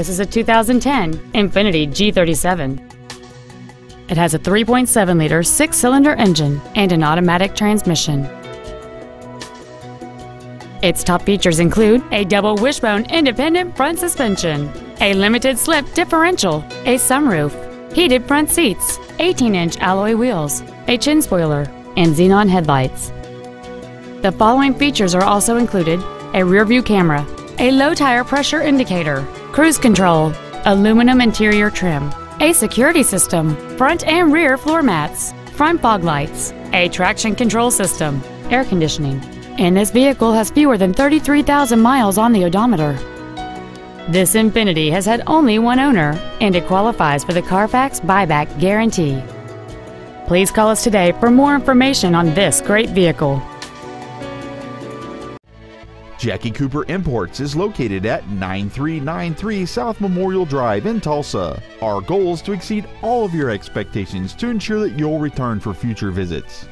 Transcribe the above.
This is a 2010 Infiniti G37. It has a 3.7-liter six-cylinder engine and an automatic transmission. Its top features include a double wishbone independent front suspension, a limited-slip differential, a sunroof, heated front seats, 18-inch alloy wheels, a chin spoiler, and xenon headlights. The following features are also included: a rear-view camera, a low-tire pressure indicator, cruise control, aluminum interior trim, a security system, front and rear floor mats, front fog lights, a traction control system, air conditioning, and this vehicle has fewer than 33,000 miles on the odometer. This Infiniti has had only one owner, and it qualifies for the Carfax buyback guarantee. Please call us today for more information on this great vehicle. Jackie Cooper Imports is located at 9393 South Memorial Drive in Tulsa. Our goal is to exceed all of your expectations to ensure that you'll return for future visits.